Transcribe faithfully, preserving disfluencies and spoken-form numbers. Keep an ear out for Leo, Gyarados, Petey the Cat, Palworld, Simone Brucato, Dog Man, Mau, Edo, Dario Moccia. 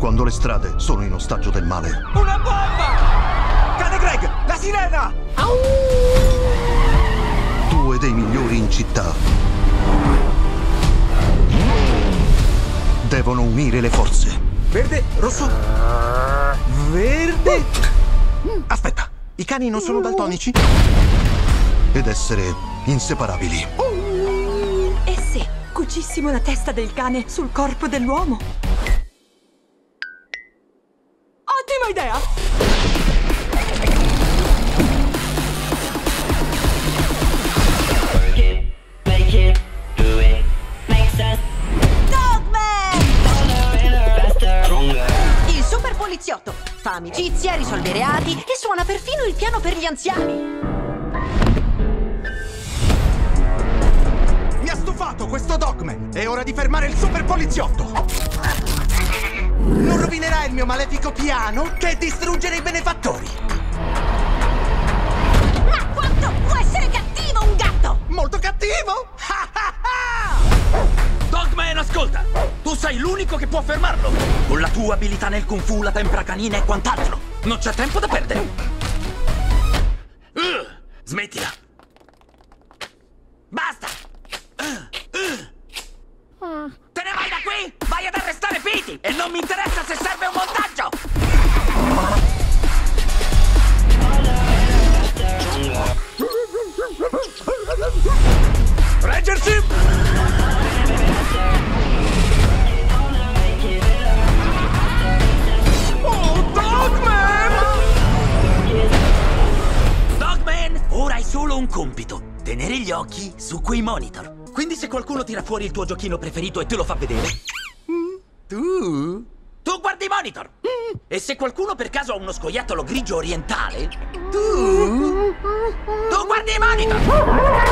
quando le strade sono in ostaggio del male. Una bomba! Cane Greg, la sirena! Au! Due dei migliori in città devono unire le forze. Verde, rosso, verde. Aspetta, i cani non sono daltonici? Ed essere inseparabili. E se cucissimo la testa del cane sul corpo dell'uomo? Ottima idea! Dog Man! Il super poliziotto fa amicizia, risolve reati e suona perfino il piano per gli anziani. Questo Dog Man, è ora di fermare il super poliziotto. Non rovinerà il mio malefico piano che distruggere i benefattori. Ma quanto può essere cattivo un gatto? Molto cattivo? Dog Man, ascolta! Tu sei l'unico che può fermarlo. Con la tua abilità nel kung fu, la tempra canina e quant'altro. Non c'è tempo da perdere. Uh, smettila. Basta! Te ne vai da qui? Vai ad arrestare Pete! E non mi interessa se serve un montaggio! Reggersi! Oh, Dog Man! Dog Man, ora hai solo un compito. Tenere gli occhi su quei monitor. Quindi se qualcuno tira fuori il tuo giochino preferito e te lo fa vedere... Mm, tu? Tu guardi i monitor! Mm. E se qualcuno per caso ha uno scoiattolo grigio orientale... Tu? Tu guardi i monitor!